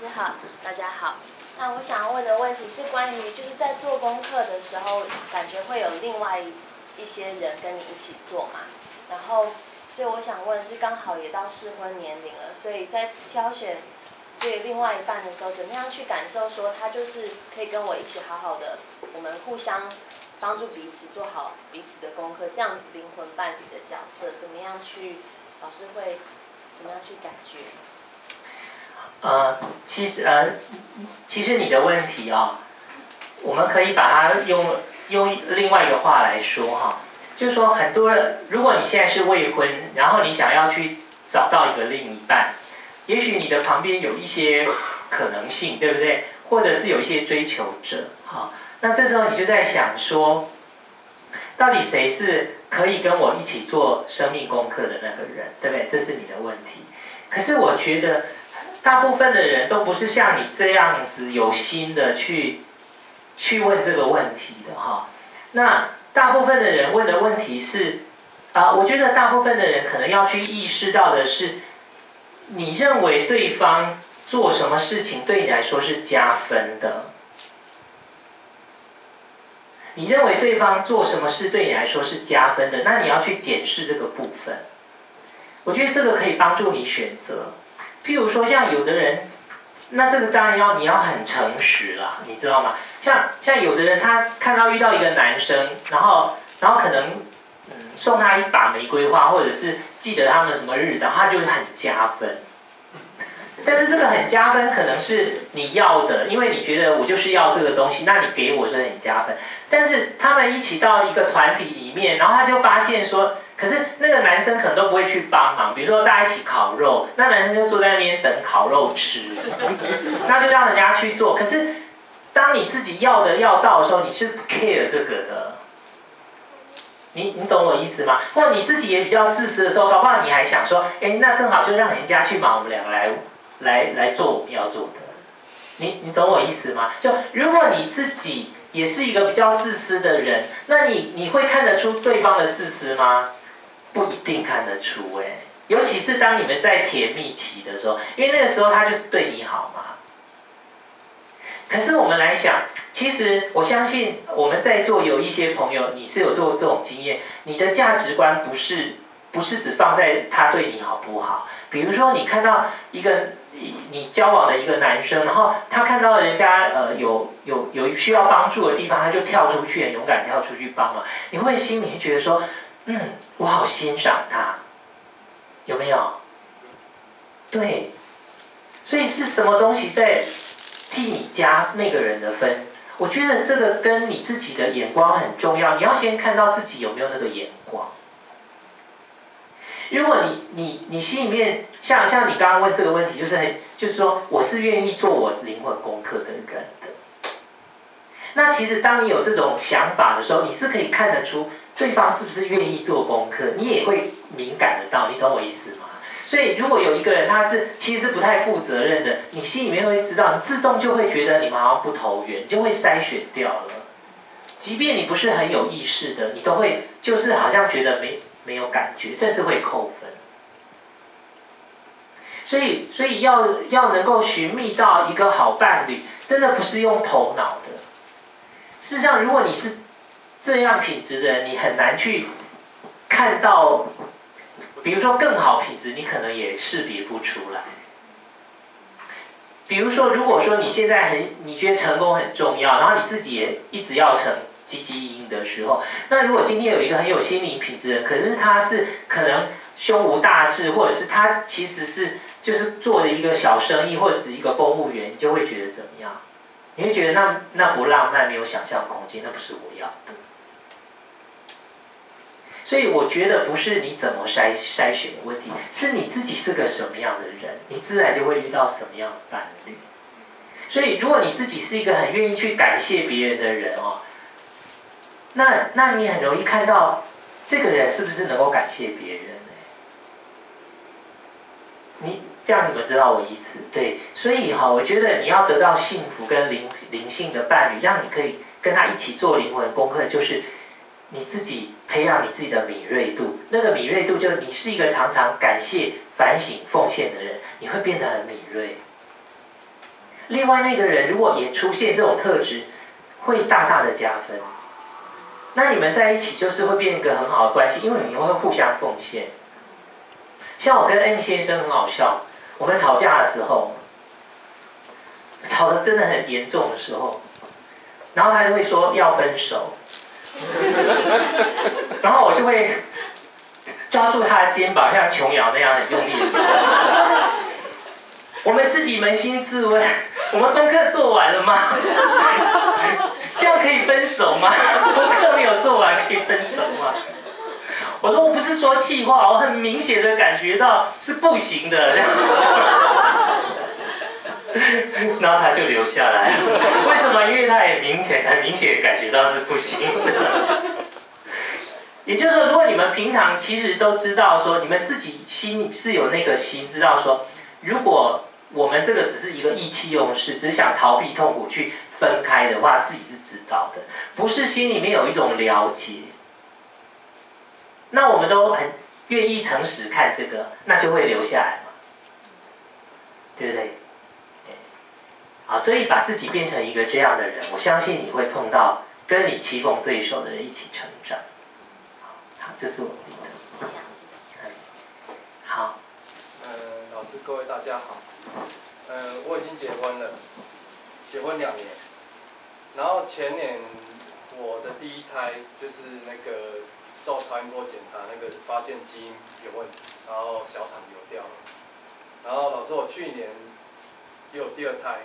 师好，大家好。那我想问的问题是关于就是在做功课的时候，感觉会有另外一些人跟你一起做嘛？然后，所以我想问是刚好也到适婚年龄了，所以在挑选自己另外一半的时候，怎么样去感受说他就是可以跟我一起好好的，我们互相帮助彼此做好彼此的功课，这样灵魂伴侣的角色怎么样去？老师会怎么样去感觉？其实你的问题啊、我们可以把它用另外一个话来说哈，就是说很多人，如果你现在是未婚，然后你想要去找到一个另一半，也许你的旁边有一些可能性，对不对？或者是有一些追求者哈，那这时候你就在想说，到底谁是可以跟我一起做生命功课的那个人，对不对？这是你的问题。可是我觉得大部分的人都不是像你这样子有心的去问这个问题的哈。那大部分的人问的问题是，我觉得大部分的人可能要去意识到的是，你认为对方做什么事情对你来说是加分的？你认为对方做什么事对你来说是加分的，那你要去检视这个部分。我觉得这个可以帮助你选择。譬如说，像有的人，那这个当然你要很诚实了，你知道吗？像有的人，他遇到一个男生，然后可能送他一把玫瑰花，或者是记得他们什么日，然后他就很加分。但是这个很加分可能是你要的，因为你觉得我就是要这个东西，那你给我说很加分。但是他们一起到一个团体里面，然后他就发现说，可是那个男生可能都不会去帮忙，比如说大家一起烤肉，那男生就坐在那边等烤肉吃，那就让人家去做。可是当你自己要的要到的时候，你是不 care 这个的。你懂我意思吗？或你自己也比较自私的时候，搞不好你还想说，哎，那正好就让人家去忙，我们两个来做我们要做的，你懂我意思吗？就如果你自己也是一个比较自私的人，那你会看得出对方的自私吗？不一定看得出哎，尤其是当你们在甜蜜期的时候，因为那个时候他就是对你好嘛。可是我们来想，其实我相信我们在座有一些朋友，你是有做这种经验，你的价值观不是只放在他对你好不好。比如说，你看到一个你交往的一个男生，然后他看到人家有需要帮助的地方，他就跳出去，很勇敢跳出去帮忙，你会心里觉得说，我好欣赏他，有没有？对，所以是什么东西在替你加那个人的分？我觉得这个跟你自己的眼光很重要，你要先看到自己有没有那个眼光。如果你心里面像你刚刚问这个问题，就是说我是愿意做我灵魂功课的人的，那其实当你有这种想法的时候，你是可以看得出对方是不是愿意做功课，你也会敏感得到，你懂我意思吗？所以如果有一个人他是其实不太负责任的，你心里面会知道，你自动就会觉得你们好像不投缘，就会筛选掉了。即便你不是很有意识的，你都会就是好像觉得没有感觉，甚至会扣分。所以要能够寻觅到一个好伴侣，真的不是用头脑的。事实上，如果你是这样品质的人，你很难去看到，比如说更好品质，你可能也识别不出来。比如说，如果说你现在你觉得成功很重要，然后你自己也一直要成积极赢的时候，那如果今天有一个很有心灵品质的人，可是他是可能胸无大志，或者是他其实是就是做了一个小生意，或者是一个公务员，你就会觉得怎么样？你会觉得那不浪漫，没有想象空间，那不是我要的。所以我觉得不是你怎么筛选的问题，是你自己是个什么样的人，你自然就会遇到什么样的伴侣。所以如果你自己是一个很愿意去感谢别人的人哦，那你很容易看到这个人是不是能够感谢别人呢？你们知道我意思对？所以哈，我觉得你要得到幸福跟灵性的伴侣，让你可以跟他一起做灵魂功课，就是你自己培养你自己的敏锐度。那个敏锐度就是你是一个常常感谢、反省、奉献的人，你会变得很敏锐。另外那个人如果也出现这种特质，会大大的加分。那你们在一起就是会变一个很好的关系，因为你们会互相奉献。像我跟 M 先生很好笑，我们吵架的时候，吵得真的很严重的时候，然后他就会说要分手，然后我就会抓住他的肩膀，像琼瑶那样很用力。我们自己扪心自问，我们功课做完了吗？这样可以分手吗？功课没有做完可以分手吗？我说我不是说气话，我很明显的感觉到是不行的。然后他就留下来了，为什么？因为他也很明显感觉到是不行的。也就是说，如果你们平常其实都知道说，你们自己心是有那个心知道说，如果我们这个只是一个意气用事，只想逃避痛苦去分开的话，自己是知道的，不是心里面有一种了解。那我们都很愿意诚实看这个，那就会留下来嘛，对不对？啊，所以把自己变成一个这样的人，我相信你会碰到跟你棋逢对手的人一起成长。好，这是我们的。好。老师，各位大家好。我已经结婚了，结婚2年。然后前年我的第一胎就是那个照超音波检查，那个发现基因有问题，然后小肠流掉了。然后老师，我去年又有第二胎。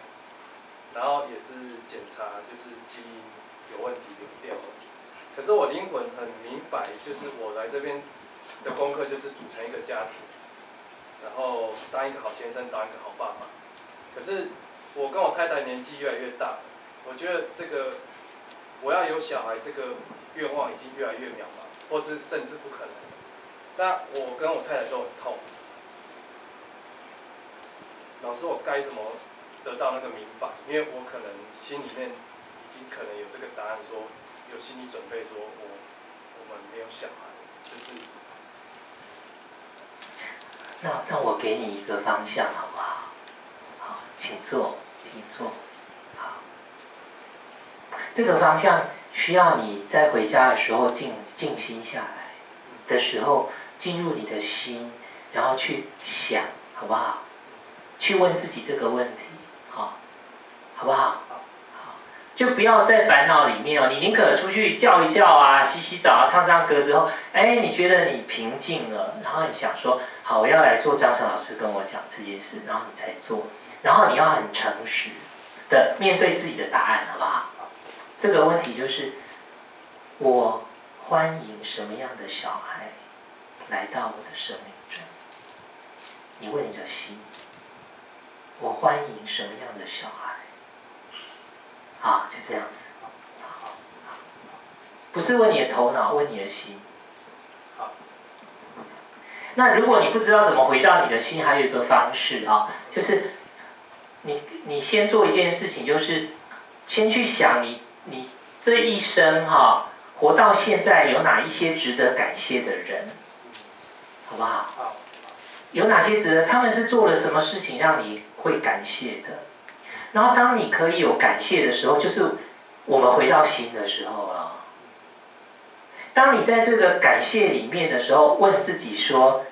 然后也是检查，就是基因有问题流掉了。可是我灵魂很明白，就是我来这边的功课就是组成一个家庭，然后当一个好先生，当一个好爸爸。可是我跟我太太年纪越来越大，我觉得这个我要有小孩这个愿望已经越来越渺茫，或是甚至不可能。那我跟我太太都很痛。老师，我该怎么得到那个明白？因为我可能心里面已经可能有这个答案说，有心理准备说我们没有小孩，就是。那我给你一个方向好不好？好，请坐，请坐。好，这个方向需要你在回家的时候静心下来的时候，进入你的心，然后去想，好不好？去问自己这个问题。好不好？好，就不要在烦恼里面哦。你宁可出去叫一叫啊，洗洗澡啊，唱唱歌之后，哎，你觉得你平静了，然后你想说，好，我要来做张晨老师跟我讲这件事，然后你才做。然后你要很诚实的面对自己的答案，好不好？这个问题就是，我欢迎什么样的小孩来到我的生命中？你问你的心，我欢迎什么样的小孩？啊，就这样子，好，不是问你的头脑，问你的心。好，那如果你不知道怎么回到你的心，还有一个方式啊，就是你先做一件事情，就是先去想你这一生哈，活到现在有哪一些值得感谢的人，好不好？好，有哪些值得？他们是做了什么事情让你会感谢的？然后，当你可以有感谢的时候，就是我们回到心的时候了。当你在这个感谢里面的时候，问自己说：“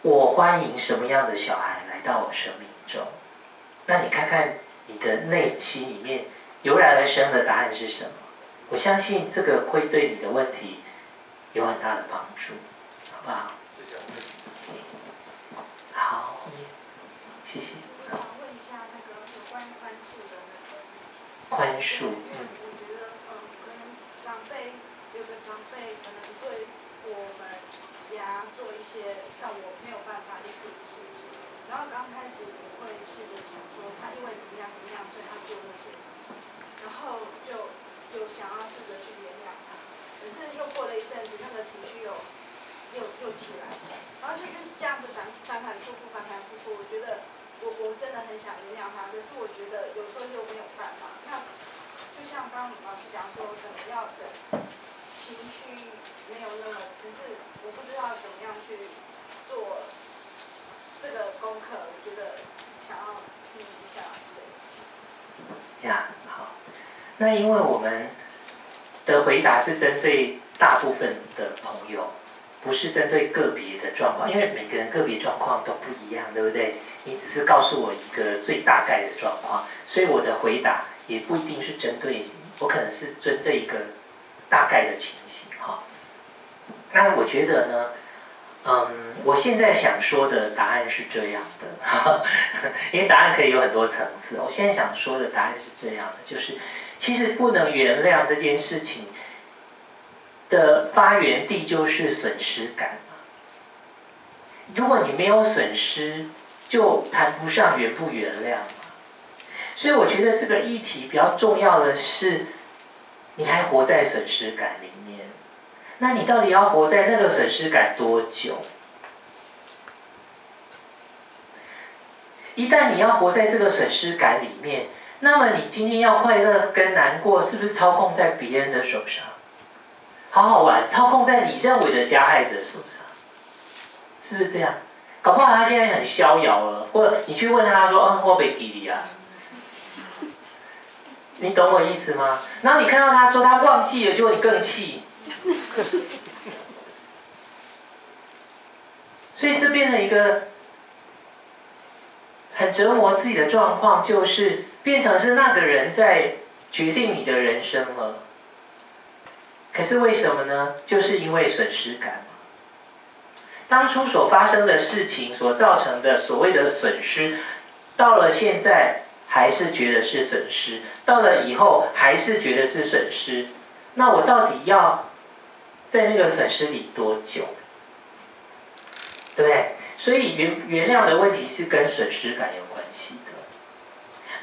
我欢迎什么样的小孩来到我生命中？”那你看看你的内心里面油然而生的答案是什么？我相信这个会对你的问题有很大的帮助，好不好？好，谢谢。宽恕。我觉得，可能有个长辈，可能对我们家做一些让我没有办法理解的事情。然后刚开始我会试着想说，他因为怎么样，所以他做那些事情。然后就想要试着去原谅他。可是又过了一阵子，那个情绪又起来，然后就这样子反反复复。我觉得。我真的很想原谅他，可是我觉得有时候又没有办法。那就像刚老师讲说，可能要等情绪没有那么，可是我不知道怎么样去做这个功课。我觉得想要听一下老师。那因为我们的回答是针对大部分的朋友，不是针对个别的状况，因为每个人个别状况都不一样，对不对？你只是告诉我一个最大概的状况，所以我的回答也不一定是针对你，我可能是针对一个大概的情形哈。那我觉得呢，我现在想说的答案是这样的，因为答案可以有很多层次。我现在想说的答案是这样的，就是其实不能原谅这件事情的发源地就是损失感。如果你没有损失，就谈不上原不原谅。所以我觉得这个议题比较重要的是，你还活在损失感里面，那你到底要活在那个损失感多久？一旦你要活在这个损失感里面，那么你今天要快乐跟难过，是不是操控在别人的手上？好好玩，操控在你认为的加害者手上，是不是这样？搞不好他现在很逍遥了，或者你去问他说：“我被给你啊。”你懂我意思吗？然后你看到他说他忘记了，结果你更气，所以这变成一个很折磨自己的状况，就是变成是那个人在决定你的人生了。可是为什么呢？就是因为损失感嘛。当初所发生的事情所造成的所谓的损失，到了现在还是觉得是损失，到了以后还是觉得是损失，那我到底要在那个损失里多久？对不对？所以原谅的问题是跟损失感有关系的。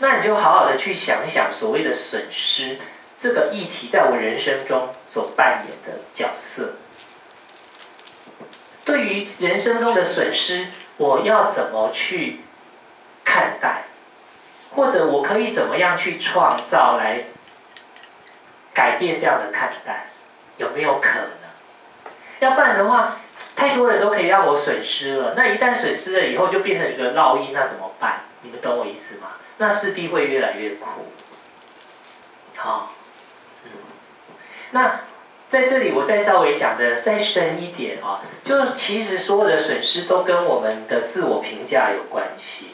那你就好好的去想一想所谓的损失这个议题在我人生中所扮演的角色。对于人生中的损失，我要怎么去看待？或者我可以怎么样去创造来改变这样的看待？有没有可能？要不然的话，太多人都可以让我损失了。那一旦损失了以后，就变成一个烙印，那怎么办？你们懂我意思吗？那势必会越来越苦。好，那在这里我再稍微讲的再深一点啊，就其实所有的损失都跟我们的自我评价有关系。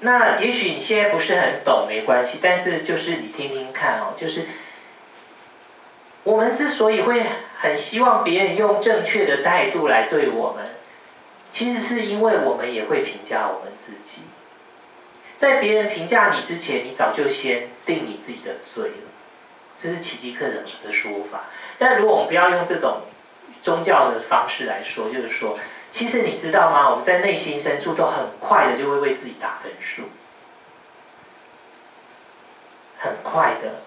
那也许你现在不是很懂，没关系，但是就是你听听看哦，就是我们之所以会很希望别人用正确的态度来对我们，其实是因为我们也会评价我们自己。在别人评价你之前，你早就先定你自己的罪了，这是奇迹课程的说法。但如果我们不要用这种宗教的方式来说，就是说其实你知道吗？我们在内心深处都很快的就会为自己打分数，很快的。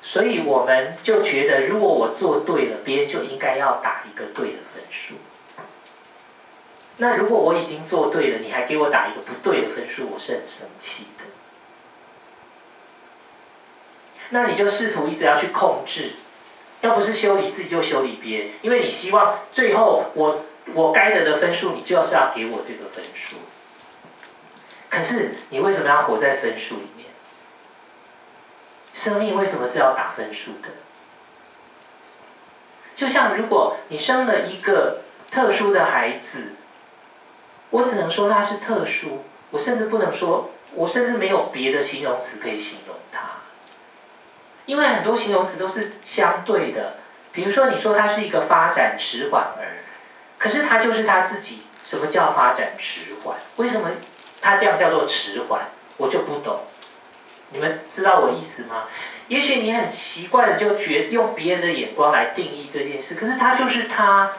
所以我们就觉得，如果我做对了，别人就应该要打一个对的分数。那如果我已经做对了，你还给我打一个不对的分数，我是很生气的。那你就试图一直要去控制。要不是修理自己，就修理别人，因为你希望最后我该得的分数，你就是要给我这个分数。可是你为什么要活在分数里面？生命为什么是要打分数的？就像如果你生了一个特殊的孩子，我只能说他是特殊，我甚至不能说，我甚至没有别的形容词可以形容他。因为很多形容词都是相对的，比如说你说他是一个发展迟缓儿，可是他就是他自己。什么叫发展迟缓？为什么他这样叫做迟缓？我就不懂。你们知道我意思吗？也许你很奇怪的就用别人的眼光来定义这件事，可是他就是他。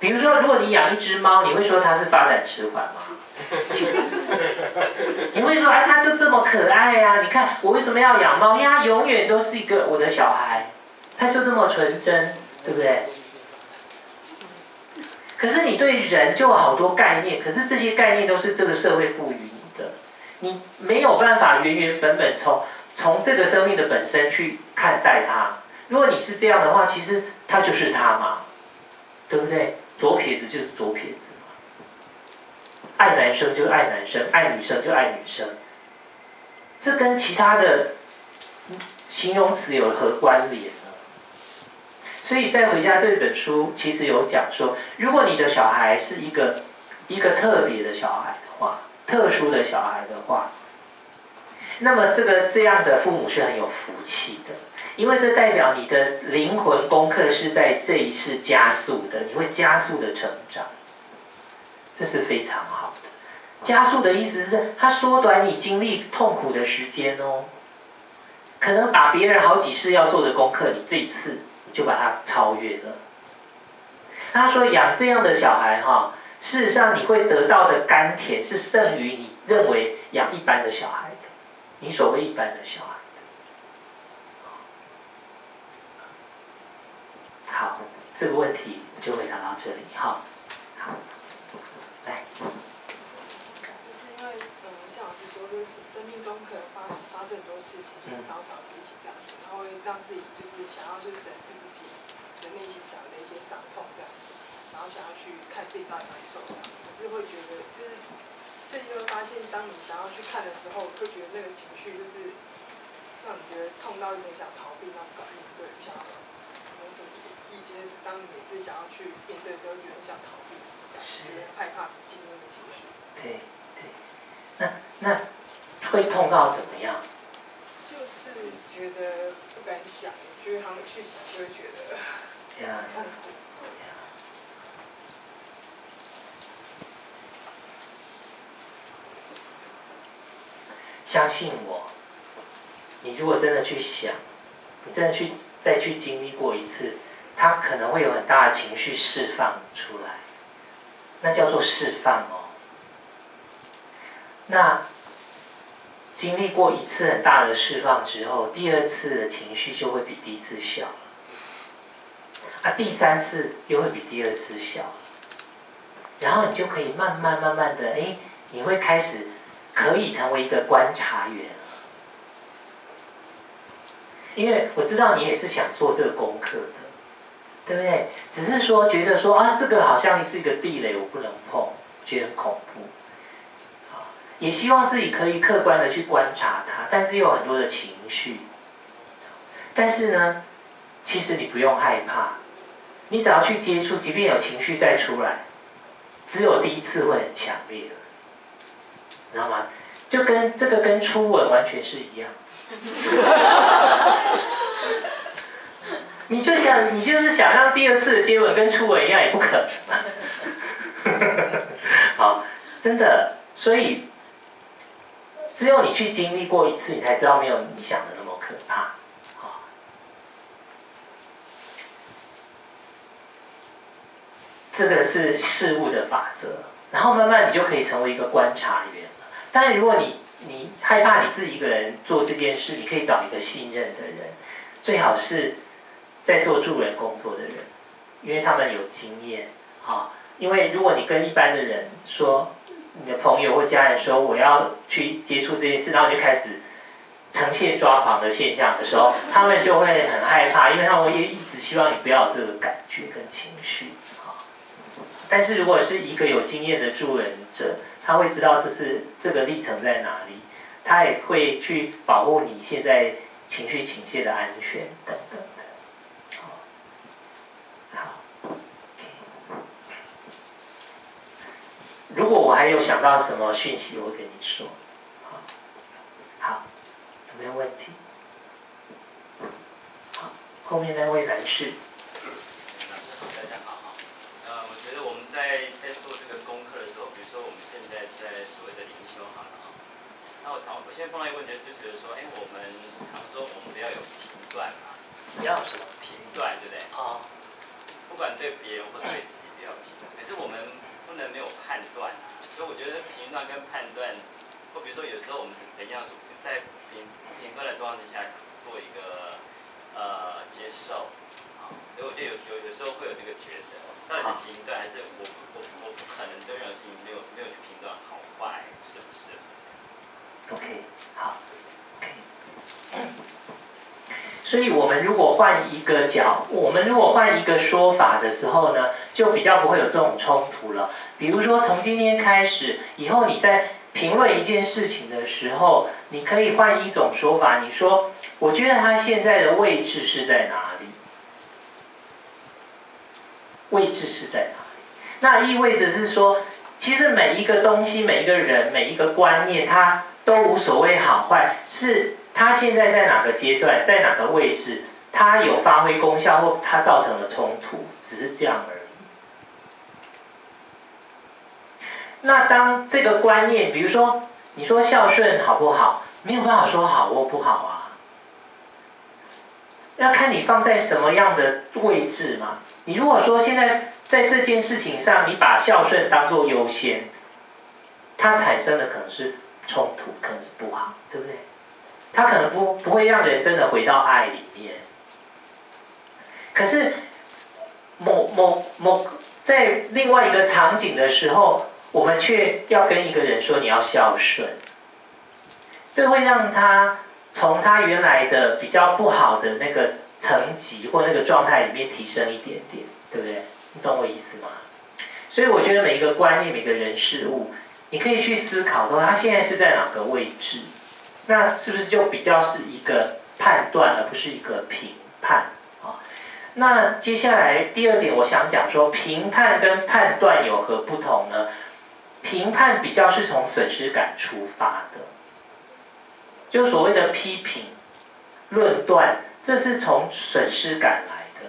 比如说，如果你养一只猫，你会说它是发展迟缓吗？你会说，哎，它就这么可爱啊！你看我为什么要养猫？因为它永远都是一个我的小孩，它就这么纯真，对不对？可是你对人就有好多概念，可是这些概念都是这个社会赋予你的，你没有办法原原本本从这个生命的本身去看待它。如果你是这样的话，其实它就是它嘛，对不对？左撇子就是左撇子嘛。爱男生就爱男生，爱女生就爱女生，这跟其他的形容词有何关联呢？所以在《回家》这本书其实有讲说，如果你的小孩是一个特别的小孩的话，特殊的小孩的话，那么这样的父母是很有福气的，因为这代表你的灵魂功课是在这一世加速的，你会加速的成长，这是非常好的。加速的意思是它缩短你经历痛苦的时间哦，可能把别人好几世要做的功课，你这一次就把它超越了。他说养这样的小孩哈，事实上你会得到的甘甜是胜于你认为养一般的小孩的，你所谓一般的小孩的。好，这个问题我就回答到这里哈。好，来。就是因为像老师说，就是生命中可能发生很多事情，就是高潮迭起这样子，然后会让自己就是想要去审视自己的内心小的一些伤痛这样子。然后想要去看自己到底哪里受伤，可是会觉得就是最近会发现，当你想要去看的时候，会觉得那个情绪就是让你觉得痛到一直想逃避，那种感觉。对，不想要有什么意见是，当你每次想要去面对的时候，觉得想逃避，觉得害怕进入那个情绪。对对，那会痛到怎么样？就是觉得不敢想，觉得他们去想就会觉得痛苦。相信我，你如果真的去想，你真的再去经历过一次，它可能会有很大的情绪释放出来，那叫做释放哦。那经历过一次很大的释放之后，第二次的情绪就会比第一次小了，啊，第三次又会比第二次小了，然后你就可以慢慢的，你会开始。可以成为一个观察员，因为我知道你也是想做这个功课的，对不对？只是说觉得说啊，这个好像是一个地雷，我不能碰，觉得很恐怖。也希望自己可以客观的去观察它，但是又有很多的情绪。但是呢，其实你不用害怕，你只要去接触，即便有情绪再出来，只有第一次会很强烈。知道吗？就跟这个跟初吻完全是一样。你就是想让第二次的接吻跟初吻一样，也不可能。好，真的，所以只有你去经历过一次，你才知道没有你想的那么可怕。好，这个是事物的法则，然后慢慢你就可以成为一个观察员。当然，如果你害怕你自己一个人做这件事，你可以找一个信任的人，最好是在做助人工作的人，因为他们有经验啊。因为如果你跟一般的人说，你的朋友或家人说我要去接触这件事，然后你就开始呈现抓狂的现象的时候，他们就会很害怕，因为他们也一直希望你不要有这个感觉跟情绪啊。但是如果是一个有经验的助人者，他会知道这个历程在哪里，他也会去保护你现在情绪倾泻的安全等等的。好，okay. 如果我还有想到什么讯息，我会跟你说。好，有没有问题？好，后面那位男士。我觉得我们在做这个功课的时候，比如说我们现在在所谓的灵修好了啊，那我现在碰到一个问题，就觉得说，我们常说我们不要有评断嘛，要什么评断，对不对？哦。不管对别人或者对自己不要评断，可是我们不能没有判断啊，所以我觉得评断跟判断，或比如说有时候我们是怎样在评断的状况之下做一个接受啊，所以我觉得有时候会有这个抉择。到底是评断还是我不可能对任何事情没有去评断好坏是不是 ？OK， 好 ，OK。所以我们如果换一个说法的时候呢，就比较不会有这种冲突了。比如说，从今天开始，以后你在评论一件事情的时候，你可以换一种说法，你说：“我觉得它现在的位置是在哪里？”位置是在哪里？那意味着是说，其实每一个东西、每一个人、每一个观念，它都无所谓好坏，是它现在在哪个阶段，在哪个位置，它有发挥功效或它造成了冲突，只是这样而已。那当这个观念，比如说你说孝顺好不好，没有办法说好或不好啊，要看你放在什么样的位置嘛。你如果说现在在这件事情上，你把孝顺当作优先，它产生的可能是冲突，可能是不好，对不对？它可能不会让人真的回到爱里面。可是在另外一个场景的时候，我们却要跟一个人说你要孝顺，这会让他从他原来的比较不好的那个层级或那个状态里面提升一点点，对不对？你懂我意思吗？所以我觉得每一个观念、每个人事物，你可以去思考说他现在是在哪个位置，那是不是就比较是一个判断，而不是一个评判啊？那接下来第二点，我想讲说评判跟判断有何不同呢？评判比较是从损失感出发的。就所谓的批评、论断，这是从损失感来的。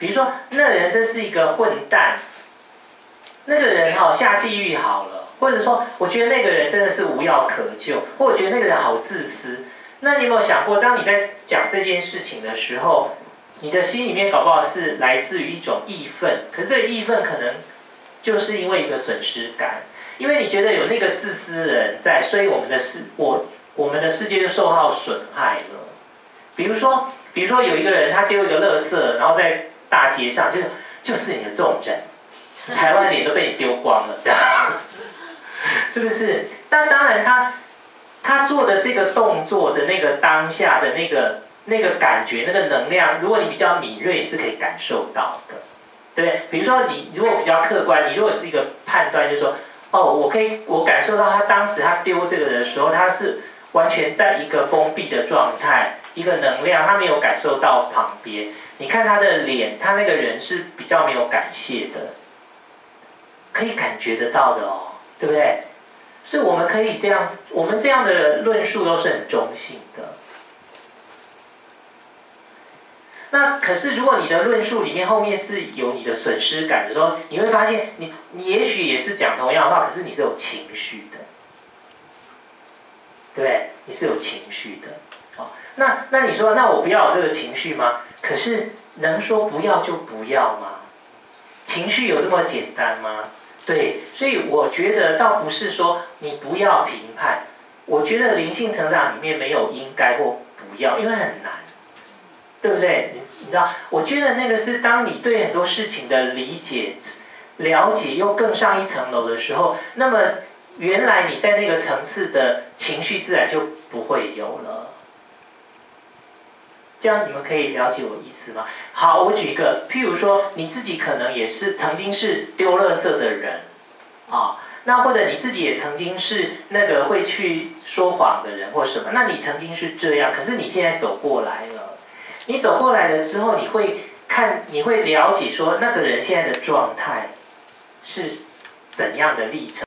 比如说，那人真是一个混蛋，那个人好下地狱好了，或者说，我觉得那个人真的是无药可救，或我觉得那个人好自私。那你有没有想过，当你在讲这件事情的时候，你的心里面搞不好是来自于一种义愤，可是这个义愤可能就是因为一个损失感，因为你觉得有那个自私人在，所以我们的世界就受到损害了。比如说有一个人他丢一个垃圾，然后在大街上就是你的这种人，台湾脸都被你丢光了，这样是不是？那当然他做的这个动作的那个当下的那个感觉、那个能量，如果你比较敏锐是可以感受到的，对不对？比如说你如果比较客观，你如果是一个判断，就是说哦，我感受到他当时他丢这个的时候，他是完全在一个封闭的状态，一个能量，他没有感受到旁边。你看他的脸，他那个人是比较没有感谢的，可以感觉得到的哦，对不对？所以我们可以这样，我们这样的论述都是很中性的。那可是如果你的论述里面后面是有你的损失感的时候，你会发现你也许也是讲同样的话，可是你是有情绪的。对不对？你是有情绪的，哦，那你说，那我不要有这个情绪吗？可是能说不要就不要吗？情绪有这么简单吗？对，所以我觉得倒不是说你不要评判，我觉得灵性成长里面没有应该或不要，因为很难，对不对？你知道，我觉得那个是当你对很多事情的理解、了解又更上一层楼的时候，那么原来你在那个层次的情绪自然就不会有了，这样你们可以了解我意思吗？好，我举一个，譬如说你自己可能也是曾经是丢垃圾的人，啊，那或者你自己也曾经是那个会去说谎的人或什么，那你曾经是这样，可是你现在走过来了，你走过来了之后，你会了解说那个人现在的状态是怎样的历程。